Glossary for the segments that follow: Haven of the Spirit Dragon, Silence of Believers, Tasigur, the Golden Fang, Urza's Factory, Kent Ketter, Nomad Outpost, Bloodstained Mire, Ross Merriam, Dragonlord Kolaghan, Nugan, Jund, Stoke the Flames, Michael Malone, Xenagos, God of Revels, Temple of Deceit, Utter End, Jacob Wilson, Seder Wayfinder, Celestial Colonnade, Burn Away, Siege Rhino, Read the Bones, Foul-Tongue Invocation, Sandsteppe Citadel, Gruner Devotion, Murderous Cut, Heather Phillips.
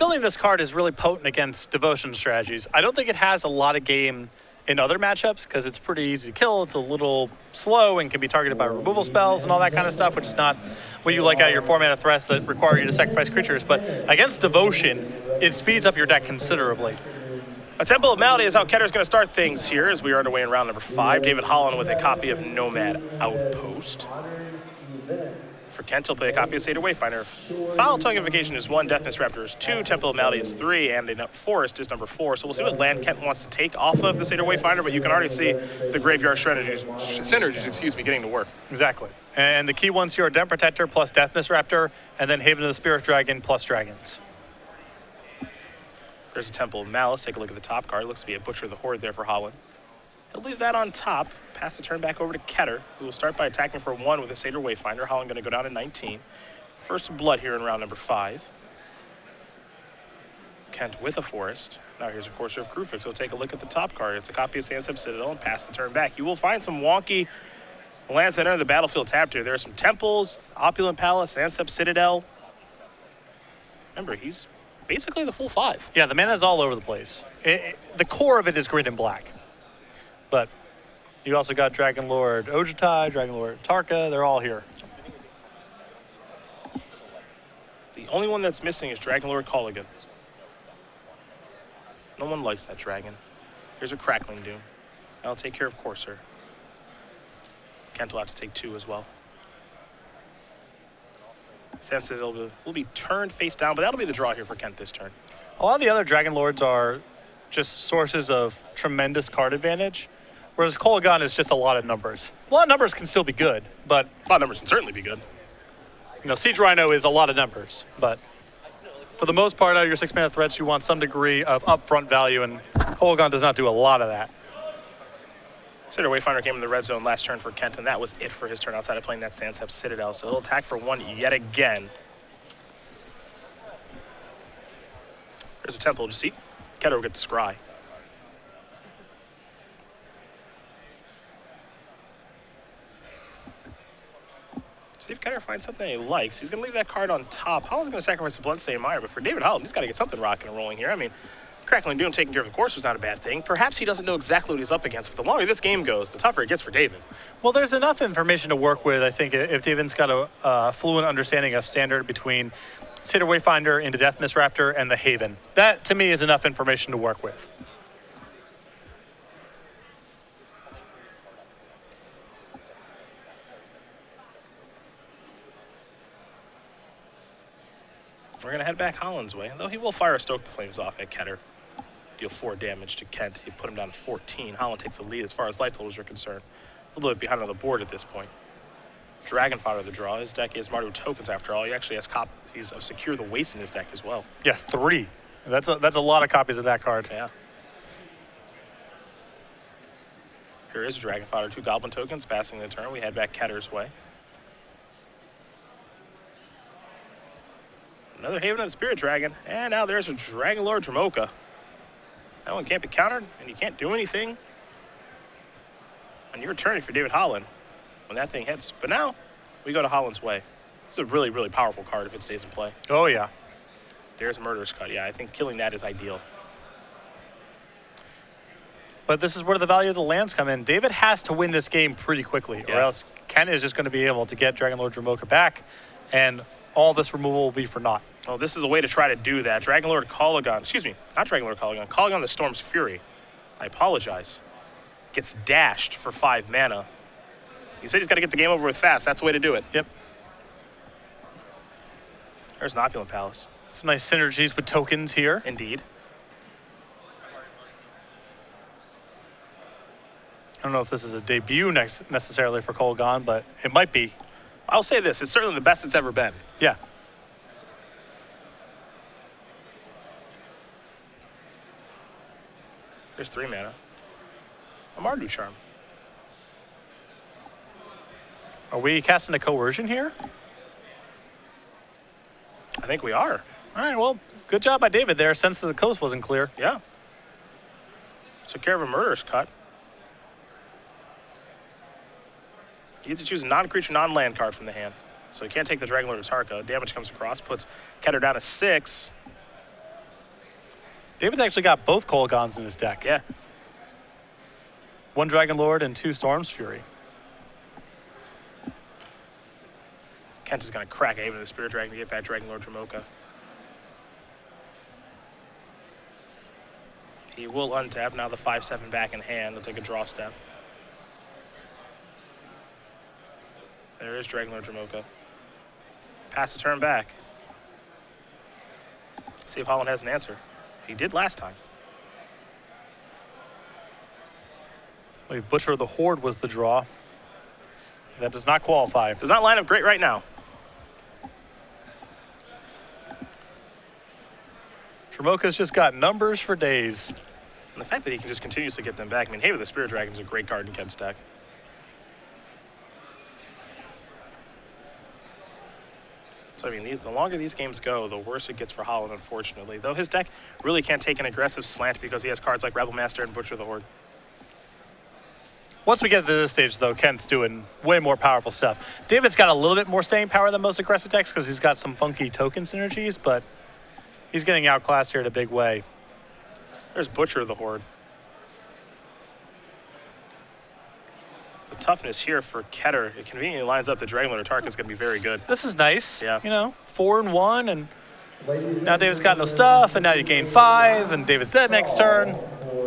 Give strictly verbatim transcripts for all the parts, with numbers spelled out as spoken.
Still think this card is really potent against Devotion strategies. I don't think it has a lot of game in other matchups because it's pretty easy to kill. It's a little slow and can be targeted by removal spells and all that kind of stuff, which is not what you like out of your four mana threats that require you to sacrifice creatures. But against Devotion, it speeds up your deck considerably. A Temple of Malady is how Ketter's going to start things here as we are underway in round number five. David Holland with a copy of Nomad Outpost. For Kent, he'll play a copy of Seder Wayfinder. Foul-Tongue Invocation is one, Deathmist Raptor is two, Temple of Malady is three, and a Forest is number four. So we'll see what land Kent wants to take off of the Seder Wayfinder, but you can already see the graveyard strategies, synergies, excuse me, getting to work. Exactly. And the key ones here are Den Protector plus Deathmist Raptor, and then Haven of the Spirit Dragon plus Dragons. There's a Temple of Malice. Take a look at the top card. Looks to be a Butcher of the Horde there for Holland. He'll leave that on top, pass the turn back over to Ketter, who will start by attacking for one with a Seder Wayfinder. Holland going to go down to nineteen. First blood here in round number five. Kent with a Forest. Now here's a Courser of Krufix. He'll take a look at the top card. It's a copy of Sandsteppe Citadel and pass the turn back. You will find some wonky lands that enter the battlefield tapped here. There are some temples, Opulent Palace, Sandsteppe Citadel. Remember, he's basically the full five. Yeah, the mana is all over the place. It, it, the core of it is grid and black. But you also got Dragonlord Ojutai, Dragonlord Atarka. They're all here. The only one that's missing is Dragonlord Kolaghan. No one likes that dragon. Here's a Crackling Doom. I'll take care of Courser. Kent will have to take two as well. Sandsteppe will, will be turned face down, but that'll be the draw here for Kent this turn. A lot of the other Dragon Lords are just sources of tremendous card advantage, whereas Kolaghan is just a lot of numbers. A lot of numbers can still be good, but... A lot of numbers can certainly be good. You know, Siege Rhino is a lot of numbers, but for the most part, out of your six-mana threats, you want some degree of upfront value, and Kolaghan does not do a lot of that. Seder Wayfinder came in the red zone last turn for Kent, and that was it for his turn outside of playing that Sandsteppe Citadel. So he'll attack for one yet again. There's a Temple. Did you see? Ketter will get to scry. See if Ketter finds something he likes. He's going to leave that card on top. Holland's going to sacrifice the Bloodstained Mire, but for David Holland, he's got to get something rocking and rolling here. I mean, Crackling Doom taking care of the course was not a bad thing. Perhaps he doesn't know exactly what he's up against, but the longer this game goes, the tougher it gets for David. Well, there's enough information to work with, I think, if David's got a uh, fluent understanding of standard between Seder Wayfinder into Deathmist Raptor and the Haven. That, to me, is enough information to work with. We're going to head back Holland's way, though he will fire a Stoke the Flames off at Ketter. Deal four damage to Kent. He put him down to fourteen. Holland takes the lead as far as life totals are concerned. A little bit behind on the board at this point. Dragon fodder the draw. His deck is Mardu tokens after all. He actually has copies of Secure the Wastes in his deck as well. Yeah, three. That's a, that's a lot of copies of that card. Yeah. Here is Dragon fodder, two Goblin tokens passing the turn. We head back Ketter's way. Another Haven of the Spirit Dragon, and now there's a Dragonlord Dromoka. That one can't be countered, and you can't do anything on your turn if you're David Holland when that thing hits. But now, we go to Holland's way. This is a really, really powerful card if it stays in play. Oh, yeah. There's Murderous Cut. Yeah, I think killing that is ideal. But this is where the value of the lands come in. David has to win this game pretty quickly, yeah. Or else Ken is just going to be able to get Dragonlord Dromoka back, and all this removal will be for naught. Oh, this is a way to try to do that. Dragonlord Kolaghan, excuse me, not Dragonlord Kolaghan, Kolaghan the Storm's Fury. I apologize. Gets dashed for five mana. You said he's got to get the game over with fast. That's the way to do it. Yep. There's an Opulent Palace. Some nice synergies with tokens here. Indeed. I don't know if this is a debut next necessarily for Kolaghan, but it might be. I'll say this, it's certainly the best it's ever been. Yeah. There's three mana. A Mardu Charm. Are we casting a coercion here? I think we are. All right, well, good job by David there, since the coast wasn't clear. Yeah. Took care of a Murderous Cut. You get to choose a non-creature, non-land card from the hand. So you can't take the Dragonlord Atarka. Damage comes across, puts Ketter down to six. David's actually got both Kolaghans in his deck. Yeah. One Dragonlord and two Storm's Fury. Kent is going to crack Haven of the Spirit Dragon to get back Dragonlord Dromoka. He will untap, now the five seven back in hand. He'll take a draw step. There is Dragonlord Dromoka. Pass the turn back. See if Holland has an answer. He did last time. Well, Butcher of the Horde was the draw. That does not qualify. Does not line up great right now. Dromoka's just got numbers for days. And the fact that he can just continuously get them back. I mean, Haven of the Spirit Dragon is a great card in Kent's deck. So, I mean, the longer these games go, the worse it gets for Holland, unfortunately. Though his deck really can't take an aggressive slant because he has cards like Rebel Master and Butcher of the Horde. Once we get to this stage, though, Kent's doing way more powerful stuff. David's got a little bit more staying power than most aggressive decks because he's got some funky token synergies, but he's getting outclassed here in a big way. There's Butcher of the Horde. The toughness here for Ketter, it conveniently lines up. The Dragonlord Atarka is going to be very good. This is nice. Yeah. You know, four and one, and now David's got no stuff, and now you gain five, and David's dead next turn.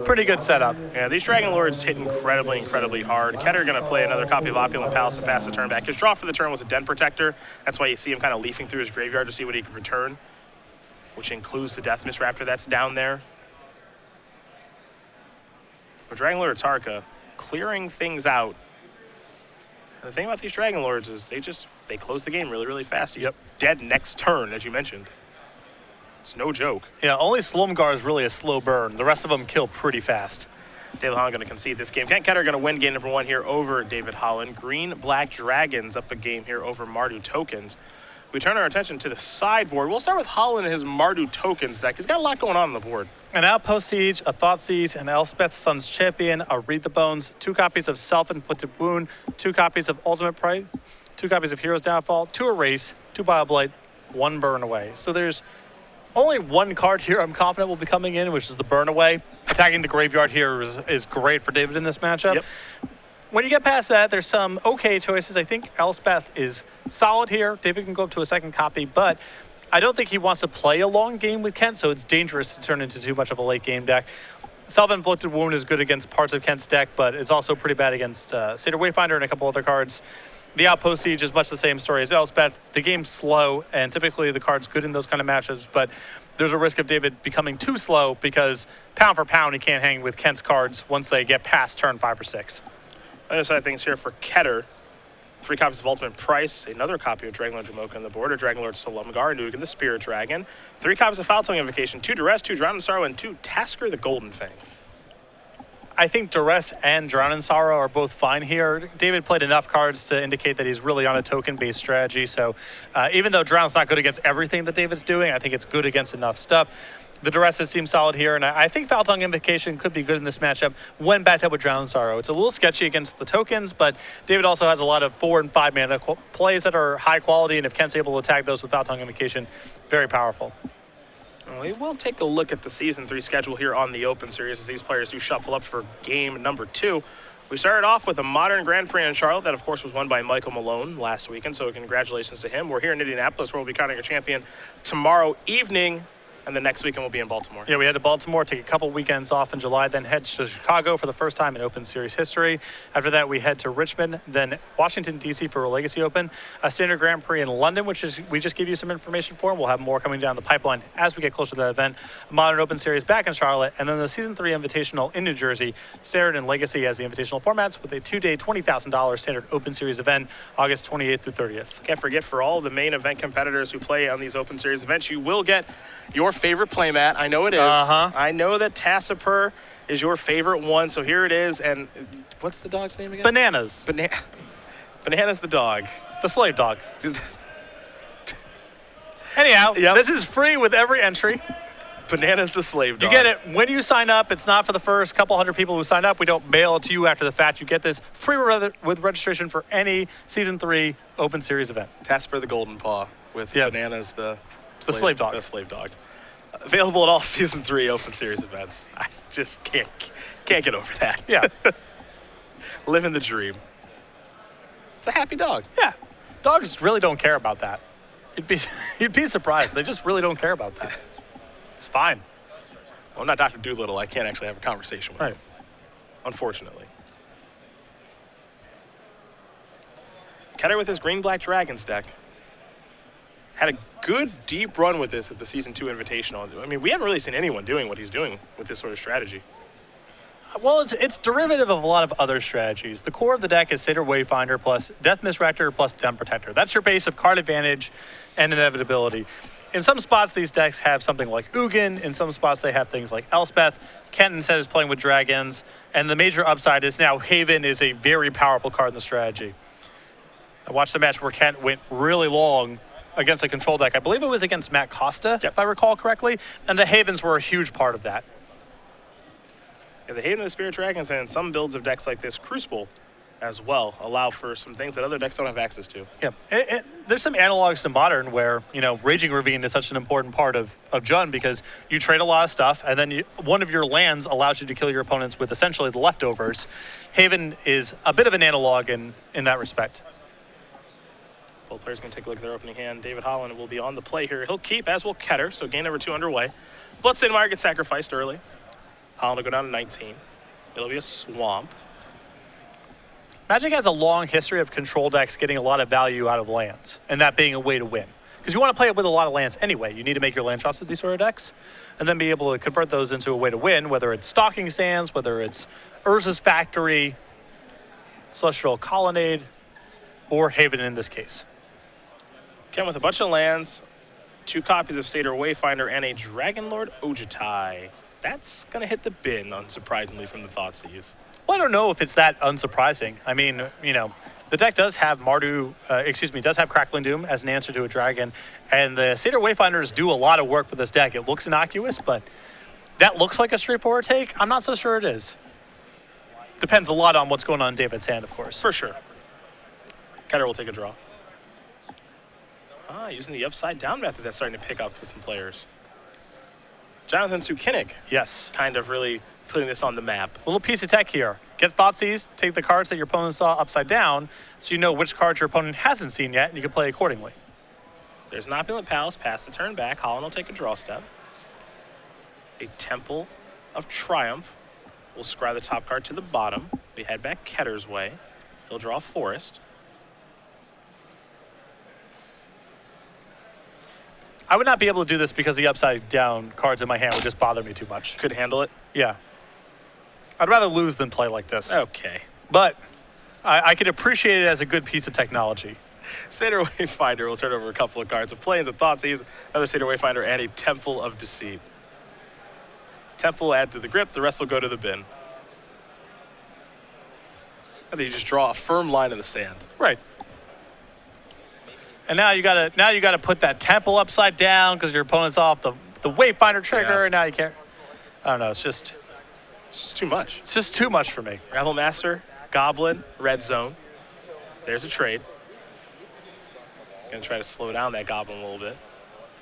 Pretty good setup. Yeah, these Dragonlords hit incredibly, incredibly hard. Ketter going to play another copy of Opulent Palace and pass the turn back. His draw for the turn was a Den Protector. That's why you see him kind of leafing through his graveyard to see what he can return, which includes the Deathmist Raptor that's down there. But Dragonlord Atarka clearing things out. The thing about these Dragonlords is they just, they close the game really, really fast. He's yep. dead next turn, as you mentioned. It's no joke. Yeah, only Slumgar is really a slow burn. The rest of them kill pretty fast. David Holland going to concede this game. Kent Ketter going to win game number one here over David Holland. Green Black Dragons up a game here over Mardu Tokens. We turn our attention to the sideboard. We'll start with Holland and his Mardu Tokens deck. He's got a lot going on on the board. An Outpost Siege, a Thoughtseize, an Elspeth's Son's Champion, a Read the Bones, two copies of Self-Inflicted Wound, two copies of Ultimate Pride, two copies of Hero's Downfall, two Erase, two Bioblight, one Burn Away. So there's only one card here I'm confident will be coming in, which is the Burn Away. Attacking the graveyard here is, is great for David in this matchup. Yep. When you get past that, there's some okay choices. I think Elspeth is solid here. David can go up to a second copy, but I don't think he wants to play a long game with Kent, so it's dangerous to turn into too much of a late game deck. Self-Inflicted Wound is good against parts of Kent's deck, but it's also pretty bad against uh, Seder Wayfinder and a couple other cards. The Outpost Siege is much the same story as Elspeth. The game's slow, and typically the card's good in those kind of matchups, but there's a risk of David becoming too slow because pound for pound, he can't hang with Kent's cards once they get past turn five or six. Other side of things here for Ketter. Three copies of Ultimate Price, another copy of Dragonlord Dromoka on the board, or Dragonlord Slumgar, Nugan the Spirit Dragon, three copies of Foul-Tongue Invocation, two Duress, two Drown in Sorrow, and two Tasigur, the Golden Fang. I think Duress and Drown in Sorrow are both fine here. David played enough cards to indicate that he's really on a token-based strategy, so uh, even though Drown's not good against everything that David's doing, I think it's good against enough stuff. The Duresses seem solid here, and I think Foul-Tongue Invocation could be good in this matchup when backed up with Drown in Sorrow. It's a little sketchy against the tokens, but David also has a lot of four and five mana plays that are high quality, and if Kent's able to attack those with Foul-Tongue Invocation, very powerful. We will take a look at the Season three schedule here on the Open Series as these players do shuffle up for game number two. We started off with a Modern Grand Prix in Charlotte that, of course, was won by Michael Malone last weekend, so congratulations to him. We're here in Indianapolis, where we'll be crowning a champion tomorrow evening. And the next weekend we'll be in Baltimore. Yeah, we head to Baltimore, take a couple weekends off in July, then head to Chicago for the first time in Open Series history. After that, we head to Richmond, then Washington, D C for a Legacy Open, a Standard Grand Prix in London, which is we just give you some information for, and we'll have more coming down the pipeline as we get closer to that event. A Modern Open Series back in Charlotte, and then the Season three Invitational in New Jersey, Standard and Legacy as the Invitational formats with a two-day, twenty thousand dollar Standard Open Series event, August twenty-eighth through thirtieth. Can't forget, for all the main event competitors who play on these Open Series events, you will get your favorite playmat. I know it is. Uh-huh. I know that Tasigur is your favorite one, so here it is. And what's the dog's name again? Bananas. Bana Bananas the dog. The slave dog. Anyhow, yep. This is free with every entry. Bananas the slave dog. You get it when you sign up. It's not for the first couple hundred people who signed up. We don't mail it to you after the fact. You get this free with registration for any Season three Open Series event. Tasigur the Golden Paw with yep. Bananas the... The slave, slave dog. The slave dog. available at all Season three Open Series events. I just can't, can't get over that. Yeah. Living the dream. It's a happy dog. Yeah. Dogs really don't care about that. You'd be, you'd be surprised. They just really don't care about that. It's fine. Well, I'm not Doctor Doolittle. I can't actually have a conversation with right. him, unfortunately. Ketter with his Green-Black Dragons deck. Had a good deep run with this at the Season two Invitational. I mean, we haven't really seen anyone doing what he's doing with this sort of strategy. Well, it's, it's derivative of a lot of other strategies. The core of the deck is Seder Wayfinder plus Deathmist Raptor plus Den Protector. That's your base of card advantage and inevitability. In some spots, these decks have something like Ugin. In some spots, they have things like Elspeth. Kenton said is playing with dragons. And the major upside is now Haven is a very powerful card in the strategy. I watched a match where Kent went really long against a control deck. I believe it was against Matt Costa, yep. if I recall correctly. And the Havens were a huge part of that. Yeah, the Haven of the Spirit Dragons and some builds of decks like this, Crucible, as well, allow for some things that other decks don't have access to. Yeah, it, it, there's some analogs to Modern where, you know, Raging Ravine is such an important part of, of Jund because you trade a lot of stuff, and then you, one of your lands allows you to kill your opponents with essentially the leftovers. Haven is a bit of an analog in, in that respect. Both players can take a look at their opening hand. David Holland will be on the play here. He'll keep, as will Ketter, so game number two underway. Bloodstained Mire gets sacrificed early. Holland will go down to nineteen. It'll be a swamp. Magic has a long history of control decks getting a lot of value out of lands, and that being a way to win. Because you want to play it with a lot of lands anyway. You need to make your land shots with these sort of decks, and then be able to convert those into a way to win, whether it's Stalking Sands, whether it's Urza's Factory, Celestial Colonnade, or Haven in this case. Ken with a bunch of lands, two copies of Seder Wayfinder, and a Dragonlord Ojutai. That's going to hit the bin, unsurprisingly, from the Thoughtseize. Well, I don't know if it's that unsurprising. I mean, you know, the deck does have Mardu, uh, excuse me, does have Crackling Doom as an answer to a dragon, and the Seder Wayfinders do a lot of work for this deck. It looks innocuous, but that looks like a straightforward take. I'm not so sure it is. Depends a lot on what's going on in David's hand, of course. For sure. Ketter will take a draw. Ah, using the upside-down method that's starting to pick up with some players. Jonathan Sukinnick. Yes. Kind of really putting this on the map. A little piece of tech here. Get Thoughtseize, take the cards that your opponent saw upside down, so you know which cards your opponent hasn't seen yet, and you can play accordingly. There's an Opulent Palace, pass the turn back. Holland will take a draw step. A Temple of Triumph. We'll scry the top card to the bottom. We head back Ketter's way. He'll draw a Forest. I would not be able to do this because the upside-down cards in my hand would just bother me too much. Could handle it? Yeah. I'd rather lose than play like this. Okay. But I, I could appreciate it as a good piece of technology. Seder Wayfinder will turn over a couple of cards. A Plains of Thoughtseize, another Seder Wayfinder, and a Temple of Deceit. Temple add to the grip. The rest will go to the bin. And then you just draw a firm line in the sand. Right. And now you gotta now you gotta put that temple upside down because your opponent's off the the Wayfinder trigger, yeah. and now you can't. I don't know. It's just it's just too much. It's just too much for me. Gravel Master, Goblin, Red Zone. There's a trade. Gonna try to slow down that Goblin a little bit.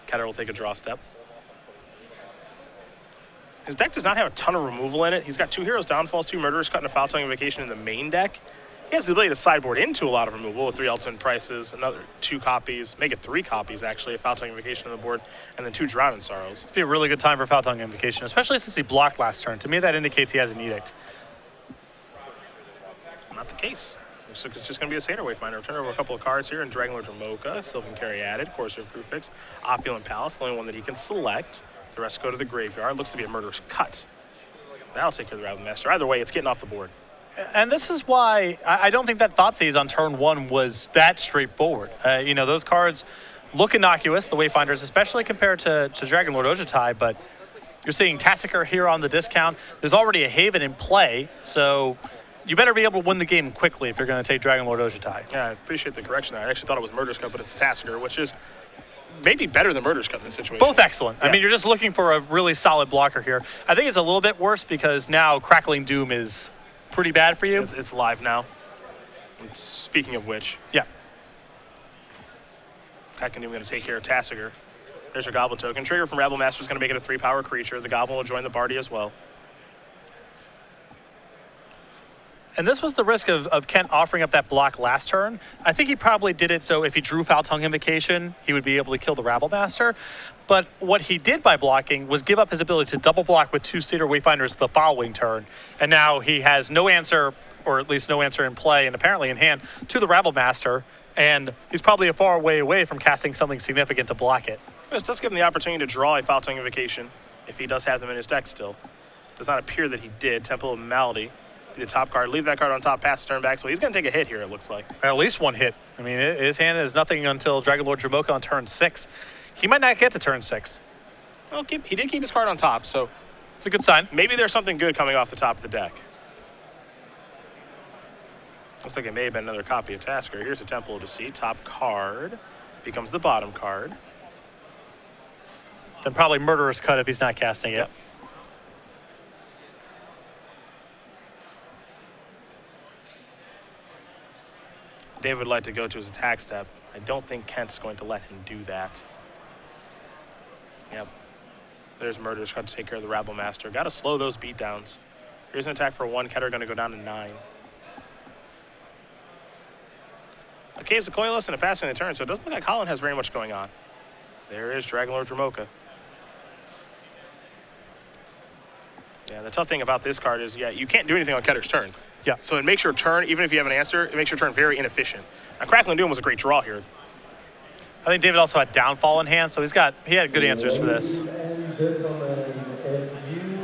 Ketter will take a draw step. His deck does not have a ton of removal in it. He's got two Hero's Downfalls, two Murderous Cut, and a Foul-Tongue Invocation in the main deck. He has the ability to sideboard into a lot of removal with three Ultimate Prices, another two copies, make it three copies actually, a Foul-Tongue Invocation on the board, and then two Drown in Sorrows. It's be a really good time for Foul-Tongue Invocation, especially since he blocked last turn. To me, that indicates he has an Edict. Not the case. So it's just going to be a Seder Wayfinder. Turn over a couple of cards here, and Dragonlord Dromoka, Sylvan Carry added, Courser of Crufix, Opulent Palace, the only one that he can select. The rest go to the graveyard. Looks to be a Murderous Cut. That'll take care of the Raven Master. Either way, it's getting off the board. And this is why I don't think that Thoughtseize on turn one was that straightforward. Uh, you know, those cards look innocuous, the Wayfinders, especially compared to, to Dragonlord Ojutai, but you're seeing Tasigur here on the discount. There's already a Haven in play, so you better be able to win the game quickly if you're going to take Dragonlord Ojutai. Yeah, I appreciate the correction there. I actually thought it was Murderous Cut, but it's Tasigur, which is maybe better than Murderous Cut in this situation. Both excellent. Yeah. I mean, you're just looking for a really solid blocker here. I think it's a little bit worse because now Crackling Doom is pretty bad for you. It's, it's live now. And speaking of which. Yeah. Crackling Doom going to take care of Tasigur. There's your Goblin token. Trigger from Rabble Master is going to make it a three power creature. The Goblin will join the party as well. And this was the risk of, of Kent offering up that block last turn. I think he probably did it so if he drew Foul-Tongue Invocation, he would be able to kill the Rabble Master. But what he did by blocking was give up his ability to double block with two Seder Wayfinders the following turn. And now he has no answer, or at least no answer in play, and apparently in hand, to the Rabble Master. And he's probably a far way away from casting something significant to block it. This does give him the opportunity to draw a Foul-Tongue Invocation if he does have them in his deck still. Does not appear that he did. Temple of Malady. The top card, leave that card on top, pass, turn back. So he's going to take a hit here, it looks like. At least one hit. I mean, his hand is nothing until Dragonlord Dromoka on turn six. He might not get to turn six. Well, keep, he did keep his card on top, so it's a good sign. Maybe there's something good coming off the top of the deck. Looks like it may have been another copy of Tasigur. Here's a Temple of Deceit. Top card becomes the bottom card. Then probably Murderous Cut if he's not casting it. Yep. David would like to go to his attack step. I don't think Kent's going to let him do that. Yep. There's Murderous Cut to take care of the Rabble Master. Got to slow those beatdowns. Here's an attack for one. Ketter going to go down to nine. A Cave's a coilless and a passing the turn, so it doesn't look like Holland has very much going on. There is Dragonlord Dromoka. Yeah, the tough thing about this card is, yeah, you can't do anything on Ketter's turn. Yeah. So it makes your turn, even if you have an answer, it makes your turn very inefficient. Now, Crackling Doom was a great draw here. I think David also had Downfall in hand, so he's got he had good answers for this.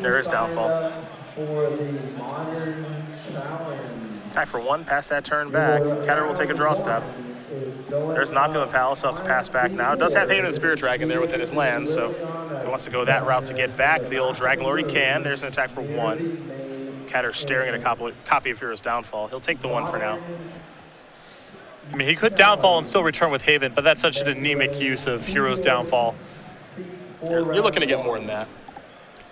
There is Downfall. Tie for one, pass that turn back. Ketter will take a draw step. There's an Opulent Palace, so he'll have to pass back now. It does have Haven of the Spirit Dragon there within his land, so if he wants to go that route to get back the old Dragonlord, he can. There's an attack for one. Ketter staring at a copy of Hero's Downfall. He'll take the one for now. I mean, he could Downfall and still return with Haven, but that's such an anemic use of Hero's Downfall. You're, you're looking to get more than that.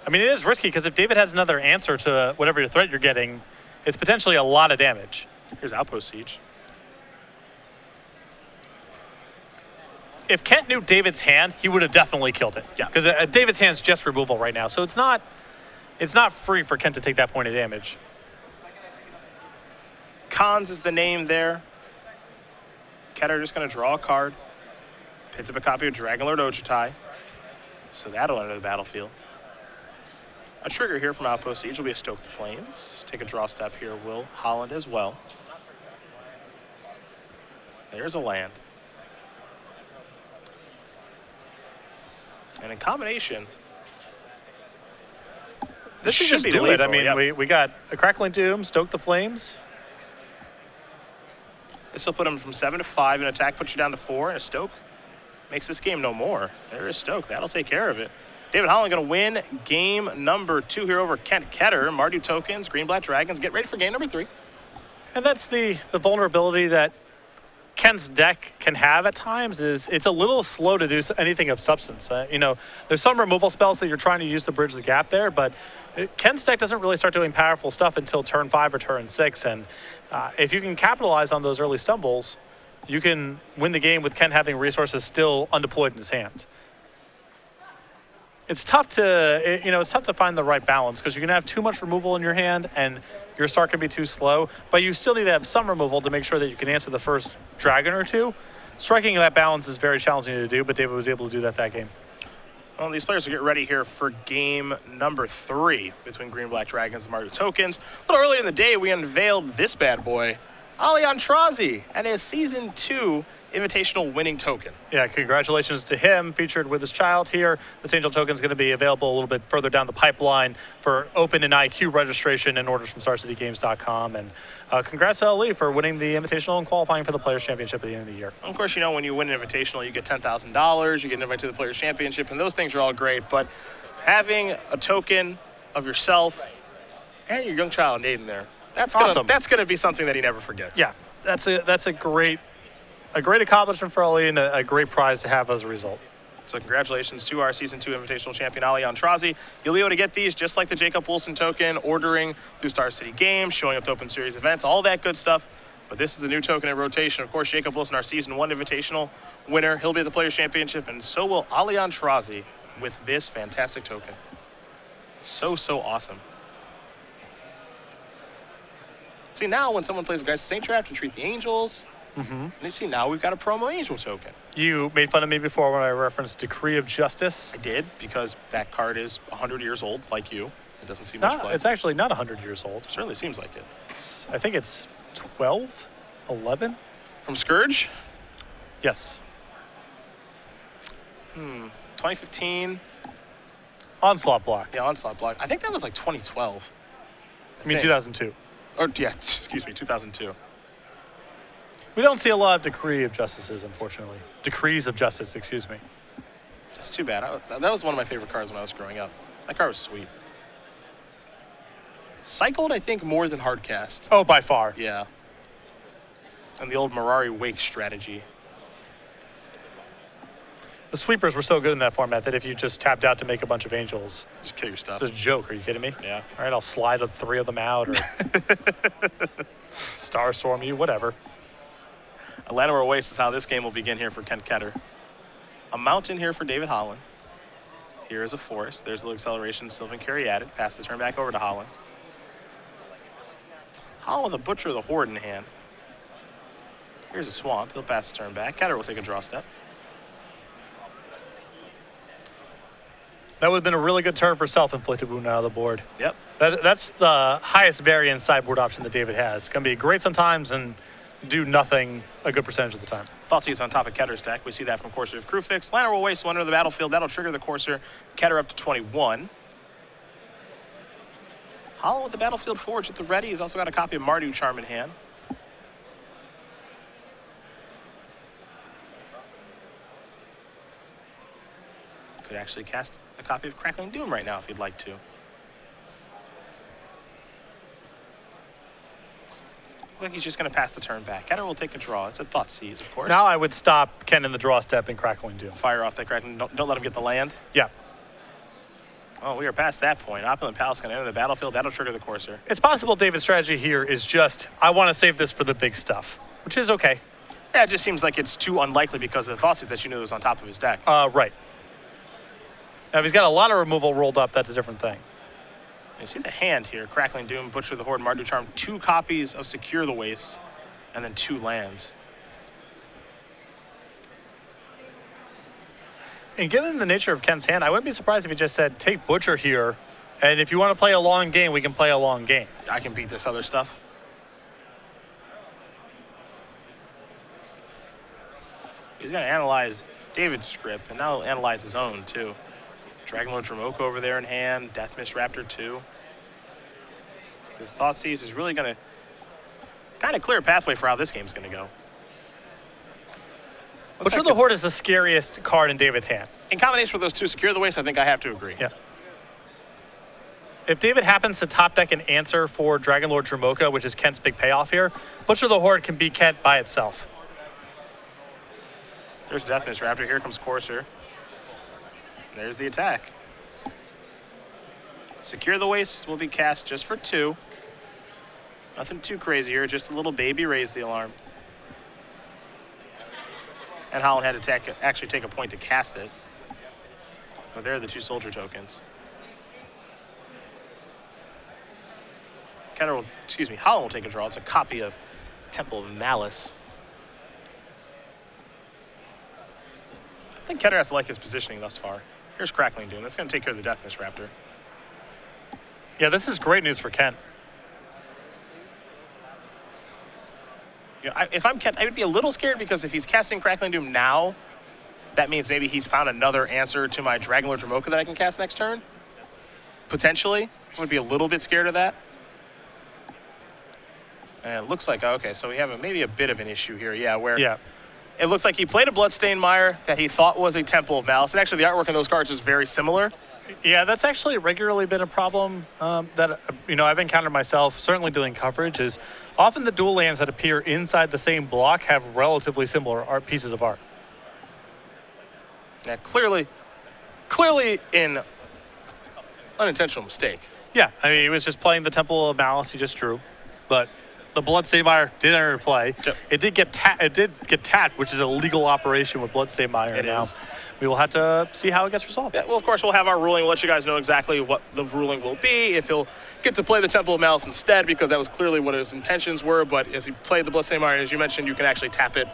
I mean, it is risky, because if David has another answer to whatever your threat you're getting, it's potentially a lot of damage. Here's Outpost Siege. If Kent knew David's hand, he would have definitely killed it. Yeah. Because uh, David's hand's just removal right now, so it's not... It's not free for Kent to take that point of damage. Cons is the name there. Ketter just going to draw a card. Picked up a copy of Dragonlord Ojutai. So that'll enter the battlefield. A trigger here from Outpost Siege will be a Stoke the Flames. Take a draw step here, will Holland as well. There's a land. And in combination... This should be do it. I mean, yep. we, we got a Crackling Doom, Stoke the Flames. This will put him from seven to five. An attack puts you down to four, and a Stoke makes this game no more. There is Stoke. That'll take care of it. David Holland going to win game number two here over Kent Ketter. Mardu tokens, green black dragons. Get ready for game number three. And that's the, the vulnerability that Kent's deck can have at times is it's a little slow to do anything of substance. Uh, you know, there's some removal spells that you're trying to use to bridge the gap there, but Kent's deck doesn't really start doing powerful stuff until turn five or turn six, and uh, if you can capitalize on those early stumbles, you can win the game with Kent having resources still undeployed in his hand. It's tough to, it, you know, it's tough to find the right balance because you can have too much removal in your hand and your start can be too slow, but you still need to have some removal to make sure that you can answer the first dragon or two. Striking that balance is very challenging to do, but David was able to do that that game. Well, these players will get ready here for game number three between Green Black Dragons and Mardu Tokens. A little earlier in the day, we unveiled this bad boy, Ali Aintrazi, and his Season two Invitational Winning Token. Yeah, congratulations to him, featured with his child here. This Angel Token is going to be available a little bit further down the pipeline for open and I Q registration and orders from Star City Games dot com. And uh, congrats to Ali for winning the Invitational and qualifying for the Players' Championship at the end of the year. Of course, you know, when you win an Invitational, you get ten thousand dollars, you get invited to the Players' Championship, and those things are all great. But having a token of yourself and your young child, Aiden, there, that's awesome. Gonna, that's going to be something that he never forgets. Yeah, that's a, that's a great... A great accomplishment for Ali and a, a great prize to have as a result. So congratulations to our Season two Invitational champion, Ali Aintrazi. You'll be able to get these just like the Jacob Wilson token, ordering through Star City Games, showing up to Open Series events, all that good stuff. But this is the new token in rotation. Of course, Jacob Wilson, our season one invitational winner. He'll be at the Players' Championship, and so will Ali Aintrazi with this fantastic token. So, so awesome. See, now when someone plays Guys of Saint Draft and treat the Angels, mm-hmm. and see, now we've got a promo Angel token. You made fun of me before when I referenced Decree of Justice. I did, because that card is one hundred years old, like you. It doesn't seem much play. It's actually not one hundred years old. It certainly seems like it. It's, I think it's twelve, eleven? From Scourge? Yes. Hmm, twenty fifteen. Onslaught block. Yeah, Onslaught block. I think that was like twenty twelve. I, I mean, think. two thousand two. Or, yeah, excuse me, two thousand two. We don't see a lot of Decree of Justices, unfortunately. Decrees of Justice, excuse me. That's too bad. I, that was one of my favorite cards when I was growing up. That card was sweet. Cycled, I think, more than Hardcast. Oh, by far. Yeah. And the old Mirari Wake strategy. The sweepers were so good in that format that if you just tapped out to make a bunch of Angels, just kill your stuff. It's a joke. Are you kidding me? Yeah. All right, I'll slide three of them out or Starstorm you, whatever. Atlanta Oasis is how this game will begin here for Kent Ketter. A mountain here for David Holland. Here is a forest. There's a little acceleration. Sylvan Carey added. Pass the turn back over to Holland. Holland with a Butcher of the Horde in hand. Here's a swamp. He'll pass the turn back. Ketter will take a draw step. That would have been a really good turn for Self-Inflicted Wound out of the board. Yep. That, that's the highest variant sideboard option that David has. It's going to be great sometimes and do nothing a good percentage of the time. Thoughtseize on top of Ketter's deck. We see that from Corsair of Crewfix. Lanner will waste one under the battlefield. That'll trigger the Corsair. Ketter up to twenty-one. Holland with the Battlefield Forge at the ready. He's also got a copy of Mardu Charm in hand. Could actually cast a copy of Crackling Doom right now if he'd like to. Looks like he's just going to pass the turn back. Ketter will take a draw. It's a Thoughtseize, of course. Now I would stop Ken in the draw step and Crackling Doom. Fire off that Crackling. Don't, don't let him get the land. Yeah. Oh, we are past that point. Opulent Palace going to enter the battlefield. That'll trigger the Corsair. It's possible David's strategy here is just, I want to save this for the big stuff, which is okay. Yeah, it just seems like it's too unlikely because of the Thoughtseize that you knew was on top of his deck. Uh, right. Now, if he's got a lot of removal rolled up, that's a different thing. You see the hand here. Crackling Doom, Butcher of the Horde, Mardu Charm. Two copies of Secure the Wastes, and then two lands. And given the nature of Ken's hand, I wouldn't be surprised if he just said, take Butcher here, and if you want to play a long game, we can play a long game. I can beat this other stuff. He's going to analyze David's script, and now he'll analyze his own, too. Dragonlord Dromoka over there in hand, Deathmist Raptor two. His Thoughtseize is really going to kind of clear a pathway for how this game's going to go. Butcher of the Horde is the scariest card in David's hand. In combination with those two, Secure the Wastes, I think I have to agree. Yeah. If David happens to top deck an answer for Dragonlord Dromoka, which is Kent's big payoff here, Butcher of the Horde can beat Kent by itself. There's Deathmist Raptor. Here comes Corsair. There's the attack. Secure the Wastes will be cast just for two. Nothing too crazy here, just a little baby raise the alarm. And Holland had to take, actually take a point to cast it. But there are the two soldier tokens. Ketter will, excuse me, Holland will take a draw. It's a copy of Temple of Malice. I think Ketter has to like his positioning thus far. Here's Crackling Doom. That's going to take care of the Deathmist Raptor. Yeah, this is great news for Kent. You know, I, if I'm Kent, I would be a little scared because if he's casting Crackling Doom now, that means maybe he's found another answer to my Dragonlord Dromoka that I can cast next turn. Potentially. I would be a little bit scared of that. And it looks like, okay, so we have a, maybe a bit of an issue here. Yeah, where... Yeah. It looks like he played a Bloodstained Mire that he thought was a Temple of Malice. And actually, the artwork on those cards is very similar. Yeah, that's actually regularly been a problem um, that you know I've encountered myself, certainly doing coverage, is often the dual lands that appear inside the same block have relatively similar art pieces of art. Now, clearly, clearly an unintentional mistake. Yeah, I mean, he was just playing the Temple of Malice he just drew, but the Bloodstained Mire did enter play. Yep. It did get ta it did get tapped, which is a legal operation with Bloodstained Mire now. Is. We will have to see how it gets resolved. Yeah, well, of course, we'll have our ruling. We'll let you guys know exactly what the ruling will be, if he'll get to play the Temple of Malice instead, because that was clearly what his intentions were. But as he played the Bloodstained Mire, as you mentioned, you can actually tap it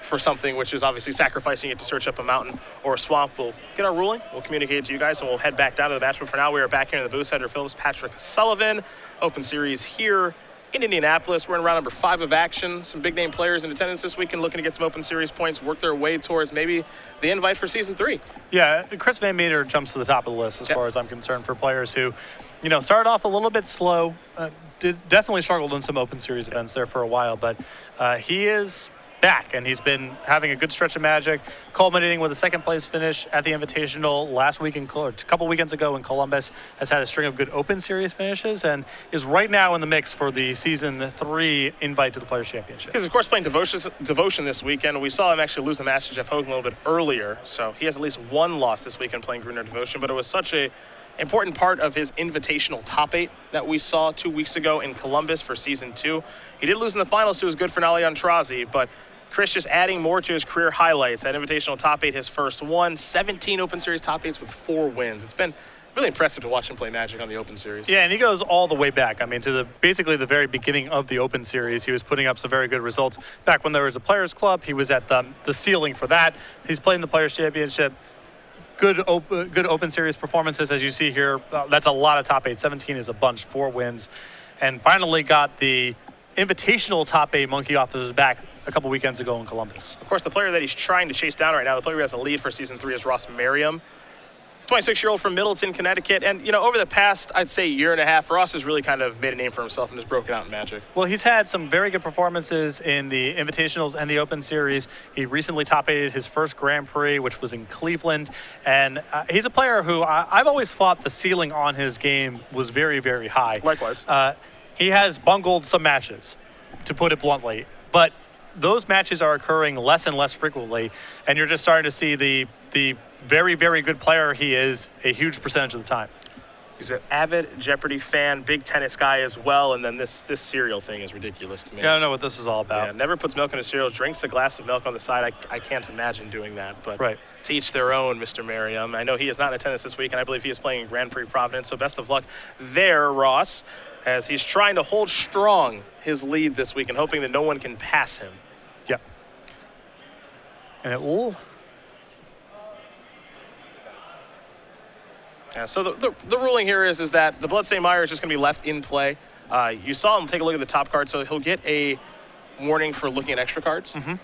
for something, which is obviously sacrificing it to search up a mountain or a swamp. We'll get our ruling, we'll communicate it to you guys, and we'll head back down to the match. But for now, we are back here in the booth. Heather Phillips, Patrick Sullivan, Open Series here in Indianapolis. We're in round number five of action. Some big name players in attendance this weekend looking to get some Open Series points, work their way towards maybe the invite for season three. Yeah, Chris Van Meter jumps to the top of the list as yep. far as I'm concerned for players who, you know, started off a little bit slow, uh, did, definitely struggled in some Open Series yep. events there for a while, but uh, he is back, and he's been having a good stretch of magic, culminating with a second place finish at the Invitational last week, in, or a couple weekends ago in Columbus, has had a string of good Open Series finishes and is right now in the mix for the season three invite to the Players Championship. He's of course playing Devotion, Devotion this weekend. We saw him actually lose the match to Jeff Hogan a little bit earlier, so he has at least one loss this weekend playing Gruner Devotion, but it was such a important part of his Invitational top eight that we saw two weeks ago in Columbus for season two. He did lose in the finals to his good friend Ali Aintrazi, but Chris just adding more to his career highlights. That Invitational top eight, his first one, seventeen Open Series top eights with four wins. It's been really impressive to watch him play Magic on the Open Series. Yeah, and he goes all the way back. I mean, to the basically the very beginning of the Open Series, he was putting up some very good results. Back when there was a Players Club, he was at the, the ceiling for that. He's playing the Players Championship. Good, op good Open Series performances, as you see here. Uh, that's a lot of top eight. seventeen is a bunch, four wins. And finally got the Invitational top eight monkey off of his back a couple weekends ago in Columbus. Of course, the player that he's trying to chase down right now, the player who has the lead for season three, is Ross Merriam, twenty-six-year-old from Middleton, Connecticut. And, you know, over the past, I'd say, year and a half, Ross has really kind of made a name for himself and has broken out in Magic. Well, he's had some very good performances in the Invitationals and the Open Series. He recently top-aided his first Grand Prix, which was in Cleveland. And uh, he's a player who I I've always thought the ceiling on his game was very, very high. Likewise. Uh, he has bungled some matches, to put it bluntly. But those matches are occurring less and less frequently, and you're just starting to see the the very, very good player he is a huge percentage of the time. He's an avid Jeopardy fan, big tennis guy as well, and then this this cereal thing is ridiculous to me. Yeah, I don't know what this is all about. Yeah, never puts milk in a cereal, drinks a glass of milk on the side. I, I can't imagine doing that, but right. to each their own, Mister Merriam. I know he is not in attendance this week, and I believe he is playing in Grand Prix Providence, so best of luck there, Ross, as he's trying to hold strong his lead this week and hoping that no one can pass him. Yep. And it will. Yeah, so the, the, the ruling here is, is that the Bloodstained Mire is just going to be left in play. Uh, you saw him take a look at the top card, so he'll get a warning for looking at extra cards. Mm-hmm.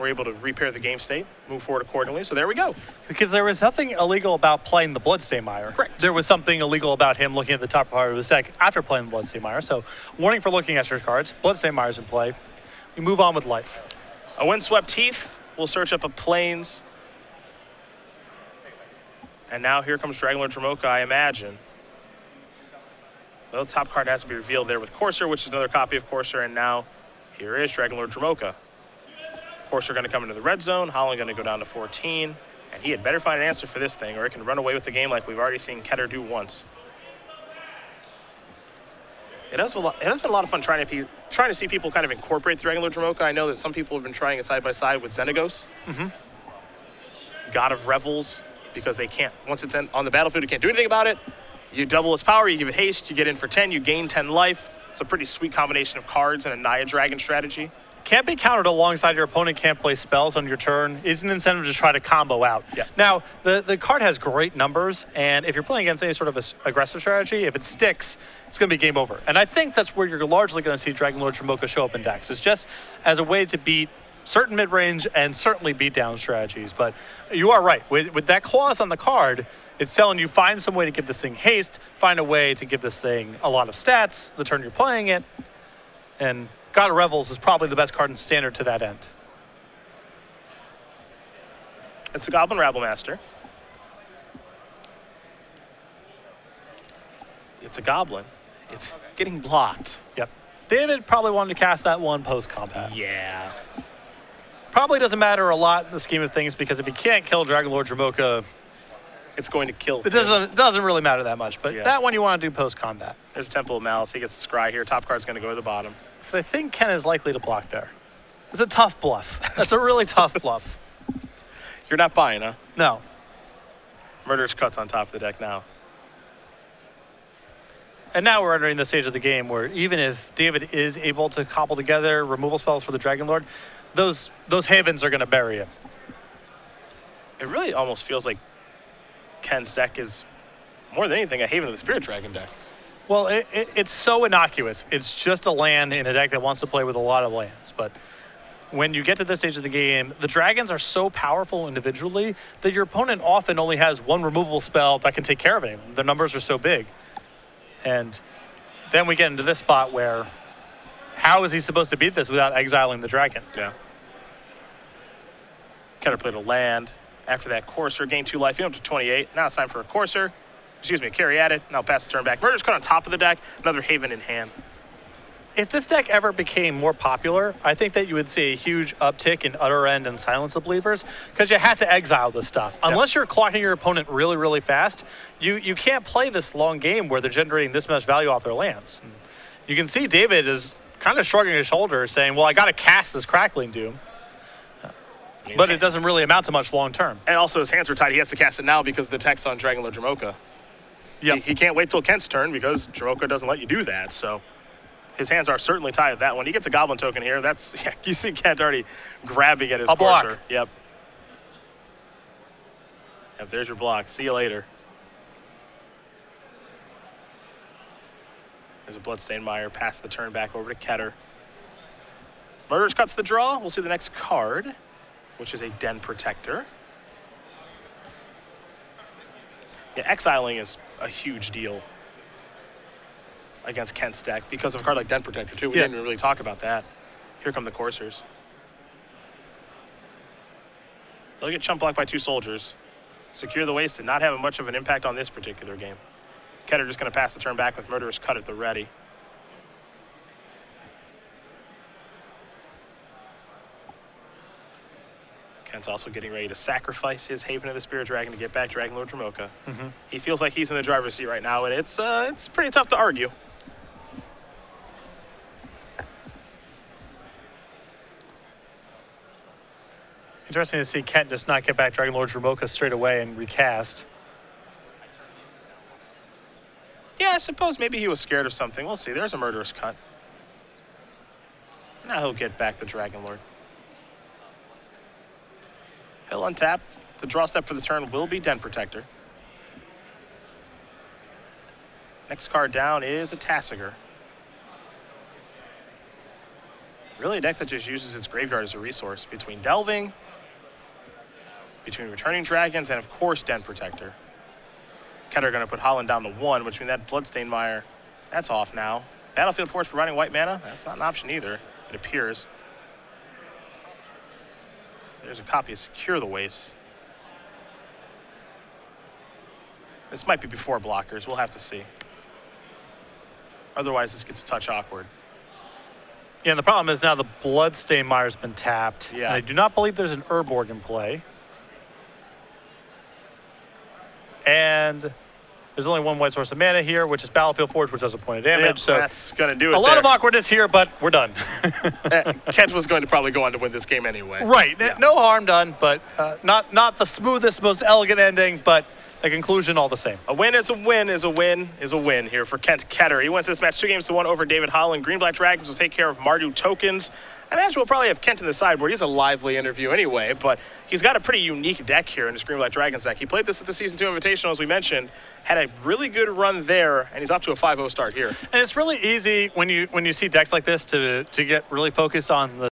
We're able to repair the game state, move forward accordingly. So there we go. Because there was nothing illegal about playing the Bloodstained Mire. Correct. There was something illegal about him looking at the top part of the deck after playing the Bloodstained Mire. So warning for looking at your cards. Bloodstained Mire's in play. We move on with life. A windswept Heath will search up a plains. And now here comes Dragonlord Dromoka, I imagine. The little top card has to be revealed there with Courser, which is another copy of Courser. And now here is Dragonlord Dromoka. Courser going to come into the red zone. Holland going to go down to fourteen. And he had better find an answer for this thing, or it can run away with the game like we've already seen Ketter do once. It has, a lot, it has been a lot of fun trying to, trying to see people kind of incorporate Dragonlord Dromoka. I know that some people have been trying it side by side with Xenagos, mm-hmm. God of Revels, because they can't, once it's on the battlefield, you can't do anything about it. You double its power, you give it haste, you get in for ten, you gain ten life. It's a pretty sweet combination of cards and a Naya Dragon strategy. Can't be countered alongside your opponent, can't play spells on your turn. It's an incentive to try to combo out. Yeah. Now, the, the card has great numbers, and if you're playing against any sort of a aggressive strategy, if it sticks, it's going to be game over. And I think that's where you're largely going to see Dragonlord Dromoka show up in decks. It's just as a way to beat certain mid-range and certainly beat-down strategies. But you are right. With, with that clause on the card, it's telling you find some way to give this thing haste, find a way to give this thing a lot of stats the turn you're playing it, and God of Revels is probably the best card in Standard to that end. It's a Goblin Rabble Master. It's a Goblin. It's getting blocked. Yep. David probably wanted to cast that one post-combat. Yeah. Probably doesn't matter a lot in the scheme of things, because if he can't kill Dragonlord Dromoka, it's going to kill. It doesn't, it doesn't really matter that much, but yeah. that one you want to do post-combat. There's Temple of Malice. He gets the Scry here. Top card's going to go to the bottom. Because I think Ken is likely to block there. It's a tough bluff. That's a really tough bluff. You're not buying, huh? No. Murderous Cut's on top of the deck now. And now we're entering the stage of the game where even if David is able to cobble together removal spells for the Dragonlord, those those Havens are going to bury him. It really almost feels like Ken's deck is, more than anything, a Haven of the Spirit Dragon deck. Well, it, it, it's so innocuous. It's just a land in a deck that wants to play with a lot of lands. But when you get to this stage of the game, the dragons are so powerful individually that your opponent often only has one removal spell that can take care of anyone. Their numbers are so big. And then we get into this spot where how is he supposed to beat this without exiling the dragon? Yeah. Ketter played a land. After that, Courser gained two life. He went up to twenty-eight. Now it's time for a Courser. Excuse me, carry at it. Now pass the turn back. Murder's Cut on top of the deck. Another Haven in hand. If this deck ever became more popular, I think that you would see a huge uptick in Utter End and Silence of Believers, because you have to exile this stuff. Yeah. Unless you're clocking your opponent really, really fast, you, you can't play this long game where they're generating this much value off their lands. And you can see David is kind of shrugging his shoulders, saying, well, I got to cast this Crackling Doom. But it doesn't really amount to much long term. And also his hands are tied. He has to cast it now because of the text on Dragonlord Dromoka. Yep. He, he can't wait till Kent's turn because Dromoka doesn't let you do that, so... His hands are certainly tied with that one. He gets a Goblin token here. That's, yeah, you see Kent already grabbing at his a block. Courser. Yep. Yep, there's your block. See you later. There's a Bloodstained Mire. Pass the turn back over to Ketter. Murderous Cut's the draw. We'll see the next card, which is a Den Protector. Yeah, exiling is a huge deal against Kent's deck because of a card like Den Protector too. We yeah. didn't really talk about that. Here come the Coursers. They'll get chump blocked by two soldiers. Secure the Wastes did not have much of an impact on this particular game. Ketter just going to pass the turn back with Murderous Cut at the ready. Kent's also getting ready to sacrifice his Haven of the Spirit Dragon to get back Dragonlord Dromoka. Mm-hmm. He feels like he's in the driver's seat right now, and it's uh, it's pretty tough to argue. Interesting to see Kent just not get back Dragonlord Dromoka straight away and recast. Yeah, I suppose maybe he was scared of something. We'll see. There's a Murderous Cut. Now he'll get back the Dragonlord. He'll untap. The draw step for the turn will be Den Protector. Next card down is a Tasigur. Really a deck that just uses its graveyard as a resource between Delving, between Returning Dragons, and of course Den Protector. Ketter going to put Holland down to one, which means that Bloodstained Mire, that's off now. Battlefield Force providing white mana, that's not an option either, it appears. There's a copy of Secure the Wastes. This might be before blockers. We'll have to see. Otherwise, this gets a touch awkward. Yeah, and the problem is now the Bloodstained Mire's been tapped. Yeah. And I do not believe there's an Urborg in play. And there's only one white source of mana here, which is Battlefield Forge, which does a point of damage. Yeah, so that's going to do it. A lot there. of awkwardness here, but we're done. Kent was going to probably go on to win this game anyway. Right. Yeah. No harm done, but uh, not, not the smoothest, most elegant ending, but the conclusion all the same. A win is a win is a win is a win here for Kent Ketter. He wins this match two games to one over David Holland. Green-Black Dragons will take care of Mardu tokens. I imagine we'll probably have Kent in the sideboard. He's a lively interview anyway, but he's got a pretty unique deck here in his Green-Black Dragons deck. He played this at the Season two Invitational, as we mentioned, had a really good run there, and he's off to a five oh start here. And it's really easy when you when you see decks like this to, to get really focused on the